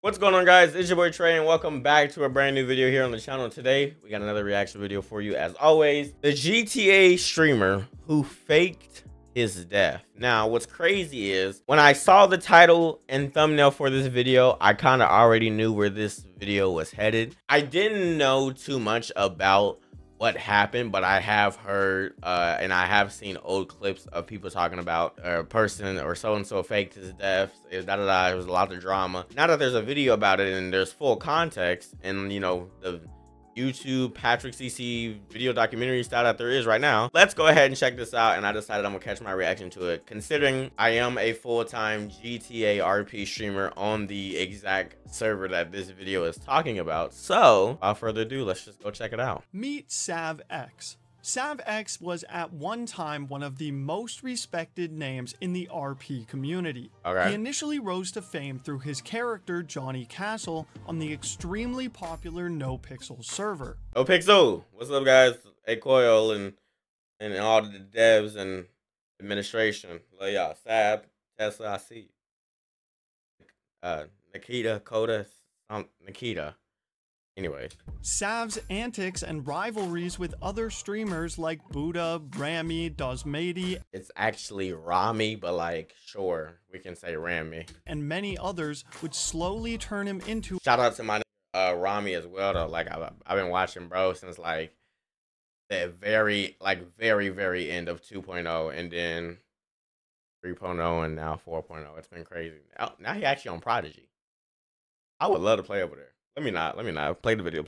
What's going on, guys? It's your boy Trey, and welcome back to a brand new video here on the channel. Today we got another reaction video for you. As always, the GTA streamer who faked his death. Now what's crazy is when I saw the title and thumbnail for this video, I kind of already knew where this video was headed. I didn't know too much about what happened, but I have heard and I have seen old clips of people talking about a person or so-and-so faked his death, it was a lot of drama. Now that there's a video about it and there's full context, and you know, the YouTube Patrick CC video documentary style that there is right now, let's go ahead and check this out. And I decided I'm gonna catch my reaction to it, considering I am a full-time GTA RP streamer on the exact server that this video is talking about. So without further ado, let's just go check it out. Meet SavX. SavX was at one time one of the most respected names in the RP community. Okay. He initially rose to fame through his character Johnny Castle on the extremely popular NoPixel server. NoPixel, what's up, guys? Hey, Coil and all the devs and administration. Love y'all. Sav, Tesla, I see. Nikita, Coda, Nikita. Anyway, Sav's antics and rivalries with other streamers like Buddha, Rami, Dazmadi. It's actually Rami, but like, sure, we can say Rami. And many others would slowly turn him into. Shout out to my Rami as well, though. Like, I've been watching bro since like the very end of 2.0, and then 3.0, and now 4.0. It's been crazy. Now he actually on Prodigy. I would love to play over there. Let me not. Play the video.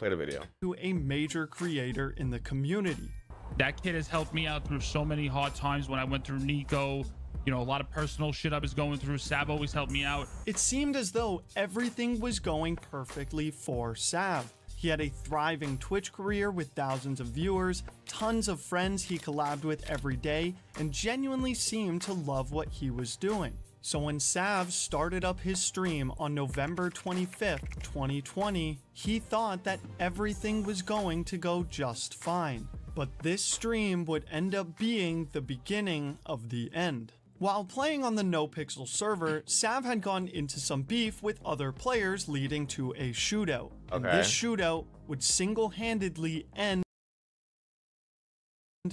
To a major creator in the community. That kid has helped me out through so many hard times when I went through Nico. You know, a lot of personal shit I was going through. Sav always helped me out. It seemed as though everything was going perfectly for Sav. He had a thriving Twitch career with thousands of viewers, tons of friends he collabed with every day, and genuinely seemed to love what he was doing. So when Sav started up his stream on November 25th, 2020, he thought that everything was going to go just fine. But this stream would end up being the beginning of the end. While playing on the NoPixel server, Sav had gone into some beef with other players, leading to a shootout. Okay. And this shootout would single-handedly end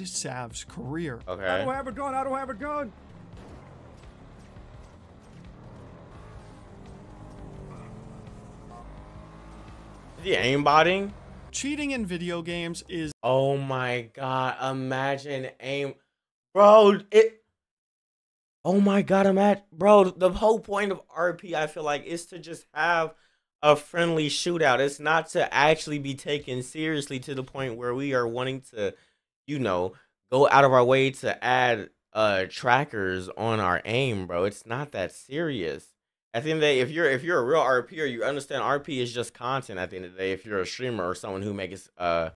Sav's career. Okay. I don't have a gun, I don't have a gun! The aimbotting, cheating in video games is, oh my god, imagine aim, bro. It, oh my god, imagine, bro, the whole point of RP, I feel like, is to just have a friendly shootout. It's not to actually be taken seriously to the point where we are wanting to, you know, go out of our way to add trackers on our aim, bro. It's not that serious. At the end of the day, if you're a real RPer, you understand RP is just content. At the end of the day, if you're a streamer or someone who makes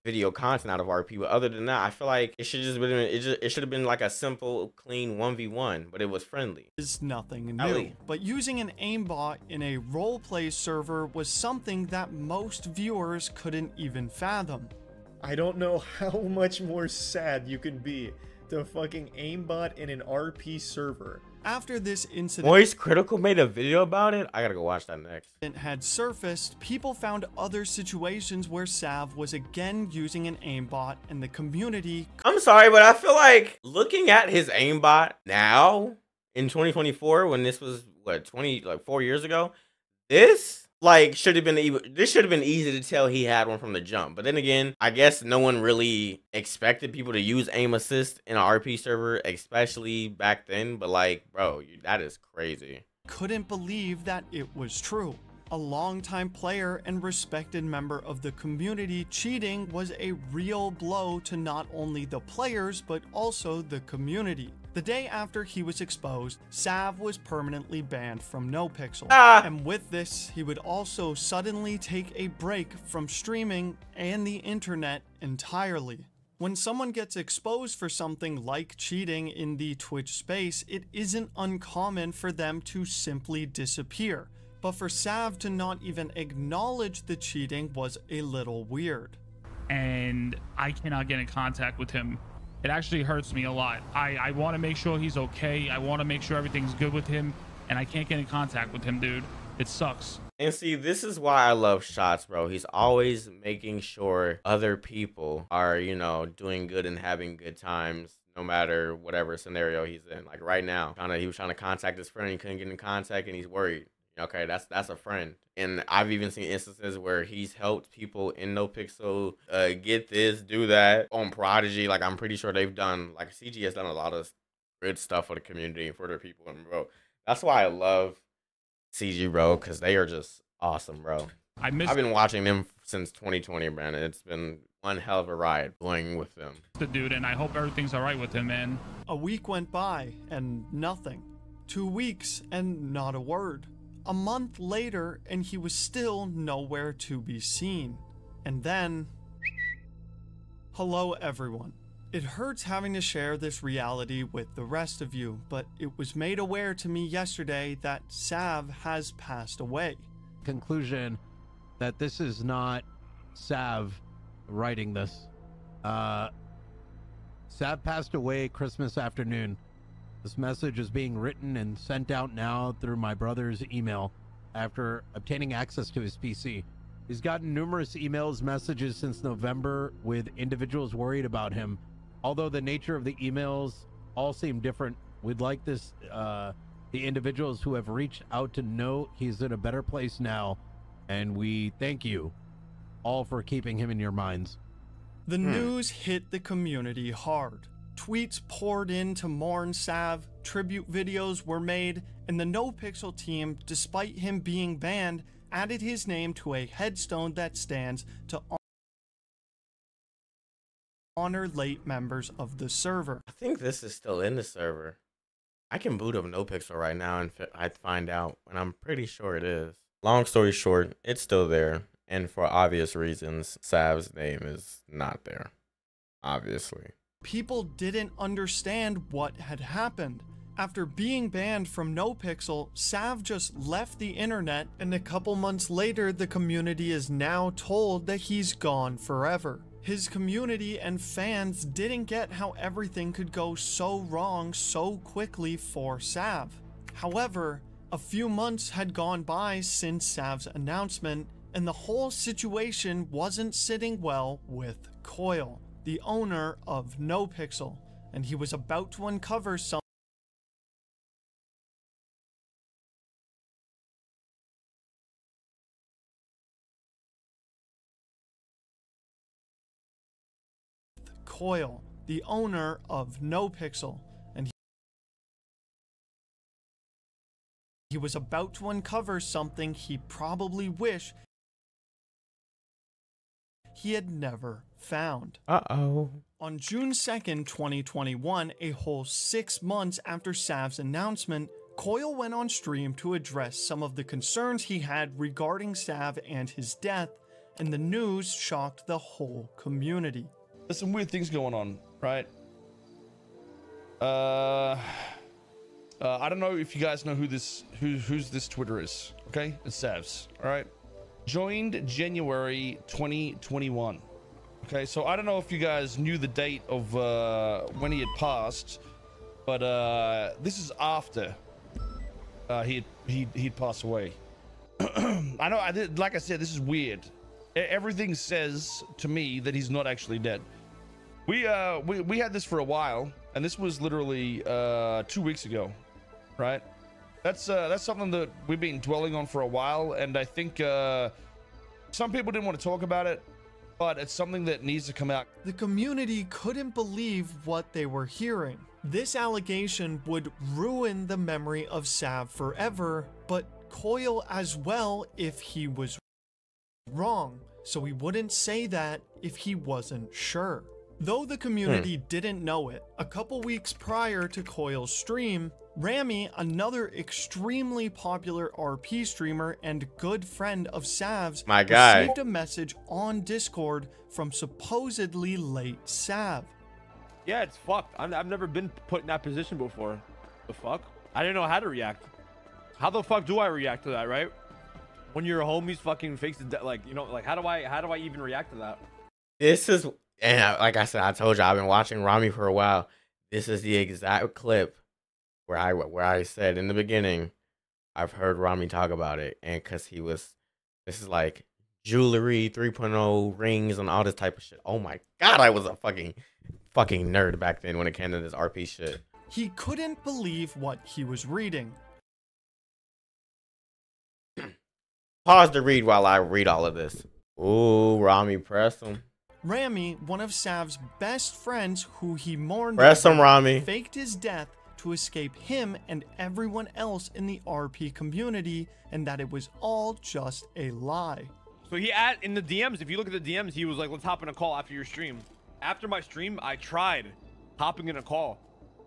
video content out of RP, but other than that, I feel like it should just been, it should have been like a simple, clean 1v1, but it was friendly. It's nothing new, but using an aimbot in a roleplay server was something that most viewers couldn't even fathom. I don't know how much more sad you can be to fucking aimbot in an RP server. After this incident, Voice Critical made a video about it. I gotta go watch that next. It had surfaced. People found other situations where Sav was again using an aimbot, and the community. I'm sorry, but I feel like looking at his aimbot now in 2024, when this was what, 4 years ago, this like should have been easy to tell he had one from the jump. But then again, I guess no one really expected people to use aim assist in an RP server, especially back then. But like, bro, that is crazy. Couldn't believe that it was true. A longtime player and respected member of the community, cheating was a real blow to not only the players, but also the community. The day after he was exposed, Sav was permanently banned from NoPixel. And with this, he would also suddenly take a break from streaming and the internet entirely. When someone gets exposed for something like cheating in the Twitch space, it isn't uncommon for them to simply disappear. But for Sav to not even acknowledge the cheating was a little weird. And I cannot get in contact with him. It actually hurts me a lot. I want to make sure he's okay. I want to make sure everything's good with him, and I can't get in contact with him, dude. It sucks. And see, this is why I love Shots, bro. He's always making sure other people are, you know, doing good and having good times, no matter whatever scenario he's in. Like right now, he was trying to contact his friend, he couldn't get in contact, and he's worried. Okay, that's a friend. And I've even seen instances where he's helped people in NoPixel get this, do that. On Prodigy, like I'm pretty sure they've done, like CG has done a lot of good stuff for the community and for their people. And bro, that's why I love CG, bro, because they are just awesome, bro. I've been watching them since 2020, man. It's been one hell of a ride playing with them. The dude, and I hope everything's all right with him, man. A week went by and nothing. 2 weeks and not a word. A month later, and he was still nowhere to be seen. And then... Hello, everyone. It hurts having to share this reality with the rest of you, but it was made aware to me yesterday that Sav has passed away. Conclusion that this is not Sav writing this. Sav passed away Christmas afternoon. This message is being written and sent out now through my brother's email after obtaining access to his PC. He's gotten numerous emails, messages since November with individuals worried about him. Although the nature of the emails all seem different, we'd like this, the individuals who have reached out to know he's in a better place now, and we thank you all for keeping him in your minds. The news hit the community hard. Tweets poured in to mourn Sav, tribute videos were made, and the NoPixel team, despite him being banned, added his name to a headstone that stands to honor late members of the server. I think this is still in the server. I can boot up NoPixel right now and I'd find out, and I'm pretty sure it is. Long story short, it's still there, and for obvious reasons, Sav's name is not there, obviously. People didn't understand what had happened. After being banned from NoPixel, Sav just left the internet, and a couple months later, the community is now told that he's gone forever. His community and fans didn't get how everything could go so wrong so quickly for Sav. However, a few months had gone by since Sav's announcement, and the whole situation wasn't sitting well with Coil, the owner of NoPixel, and he was about to uncover something he probably wished he had never found. On June 2nd, 2021, a whole 6 months after Sav's announcement, Coil went on stream to address some of the concerns he had regarding Sav and his death, and the news shocked the whole community. There's some weird things going on, right? I don't know if you guys know who this who's this Twitter is, okay? It's Sav's, all right? Joined January 2021. Okay, so I don't know if you guys knew the date of when he had passed, but this is after he'd passed away. I know, like I said, this is weird. Everything says to me that he's not actually dead. We had this for a while, and this was literally 2 weeks ago, right? That's something that we've been dwelling on for a while, and I think some people didn't want to talk about it, but it's something that needs to come out. The community couldn't believe what they were hearing. This allegation would ruin the memory of Sav forever, but Coil as well if he was wrong, so he wouldn't say that if he wasn't sure. Though the community didn't know it, a couple weeks prior to Coil's stream, Rami, another extremely popular RP streamer and good friend of Sav's, received a message on Discord from supposedly late Sav. Yeah, it's fucked. I've never been put in that position before. The fuck? I didn't know how to react. How the fuck do I react to that, right? When your homies fucking fakes the death, like, you know, like, how do I even react to that? This is, and like I said, I told you, I've been watching Rami for a while. This is the exact clip where I said in the beginning, I've heard Rami talk about it, and because he was, this is like jewelry, 3.0 rings, and all this type of shit. Oh my god, I was a fucking nerd back then when it came to this RP shit. He couldn't believe what he was reading. Pause to read while I read all of this. Ooh, Rami Pressum. Rami, one of Sav's best friends who he mourned, faked his death to escape him and everyone else in the RP community, and that it was all just a lie. So he at in the DMs, if you look at the DMs, he was like, let's hop in a call after your stream. After my stream, I tried hopping in a call.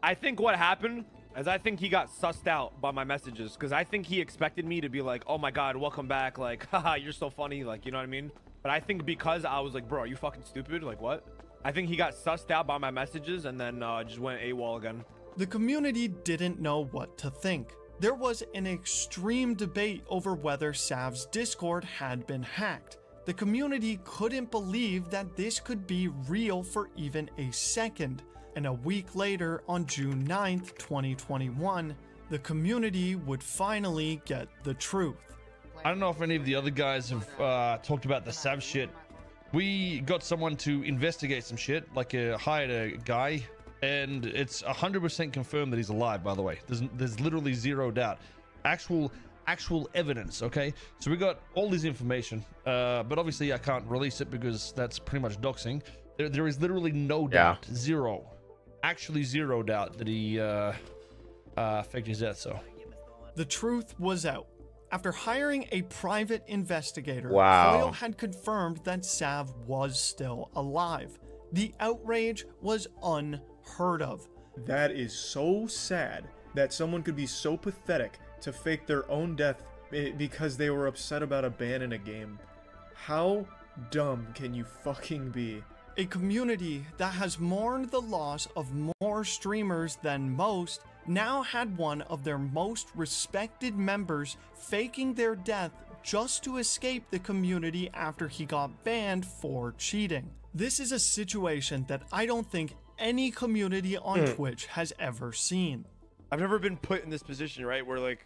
I think what happened is I think he got sussed out by my messages, because I think he expected me to be like, oh my god, welcome back, like, haha, you're so funny, like, you know what I mean? But I think because I was like, bro, are you fucking stupid? Like, what? I think he got sussed out by my messages and then just went AWOL again. The community didn't know what to think. There was an extreme debate over whether Sav's Discord had been hacked. The community couldn't believe that this could be real for even a second. And a week later, on June 9th, 2021, the community would finally get the truth. I don't know if any of the other guys have talked about the Sav shit. We got someone to investigate some shit, like hired a guy. And it's 100% confirmed that he's alive, by the way. There's literally zero doubt. Actual evidence, okay? So we got all this information, but obviously I can't release it because that's pretty much doxing. There is literally no doubt, zero. Actually zero doubt that he faked his death, so. The truth was out. After hiring a private investigator, Coil had confirmed that Sav was still alive. The outrage was unheard of. That is so sad that someone could be so pathetic to fake their own death because they were upset about a ban in a game. How dumb can you fucking be? A community that has mourned the loss of more streamers than most now had one of their most respected members faking their death just to escape the community after he got banned for cheating. This is a situation that I don't think any community on Twitch has ever seen. I've never been put in this position, right, where like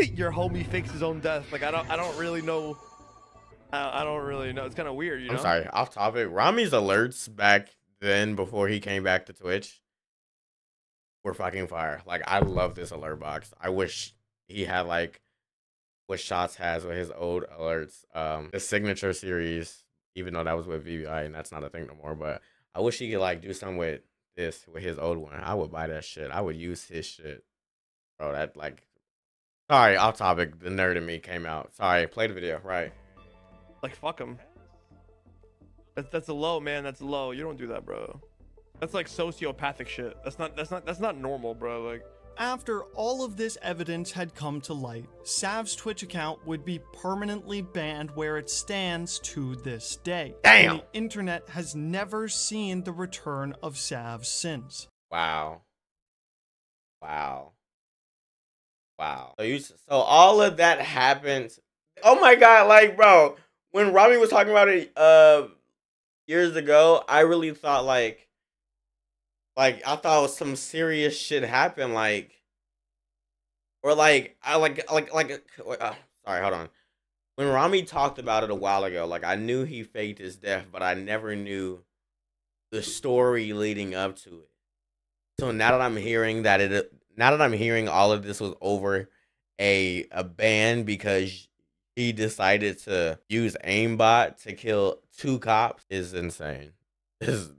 your homie fakes his own death. Like I don't really know. I don't really know. It's kind of weird, you know? I'm sorry, off topic. Rami's alerts back then before he came back to Twitch were fucking fire. Like I love this alert box. I wish he had like what Shots has with his old alerts. The signature series, even though that was with VBI and that's not a thing no more, but I wish he could like do something with this, with his old one. I would buy that shit. I would use his shit. Bro, that like, sorry, off topic, the nerd in me came out. Sorry, play the video, right? Like, fuck him. That's a low, man. That's low. You don't do that, bro. That's like sociopathic shit. That's not normal, bro. Like, after all of this evidence had come to light, Sav's Twitch account would be permanently banned where it stands to this day. Damn! The internet has never seen the return of Sav since. Wow. Wow. Wow. So all of that happened. Oh my god, like, bro, when Rami was talking about it years ago, I really thought like I thought some serious shit happened, sorry, hold on. When Rami talked about it a while ago, like I knew he faked his death, but I never knew the story leading up to it. So now that I'm hearing that all of this was over a ban because he decided to use aimbot to kill 2 cops is insane. Is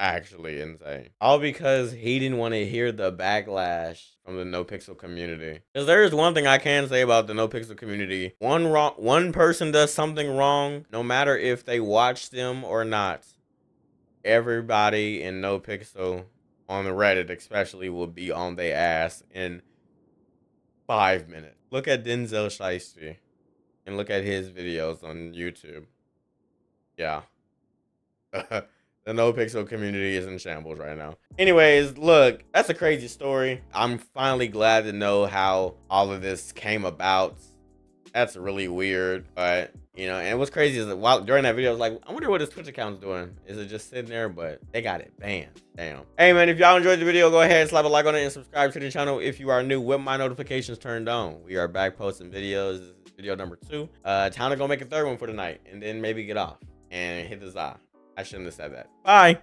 actually insane. All because he didn't want to hear the backlash from the NoPixel community. Because there is one thing I can say about the NoPixel community. One person does something wrong, no matter if they watch them or not. Everybody in NoPixel, on the Reddit especially, will be on their ass in 5 minutes. Look at Denzel Shiesty and look at his videos on YouTube. Yeah. The NoPixel community is in shambles right now. Anyways, look, that's a crazy story. I'm finally glad to know how all of this came about. That's really weird, but You know, and what's crazy is that while during that video, I was like, I wonder what his Twitch account's doing. Is it just sitting there? But they got it banned. Damn. Hey man, if y'all enjoyed the video, go ahead and slap a like on it and subscribe to the channel if you are new with my notifications turned on. We are back posting videos. This is video number 2. Time to go make a 3rd one for the night and then maybe get off and hit the za. I shouldn't have said that. Bye.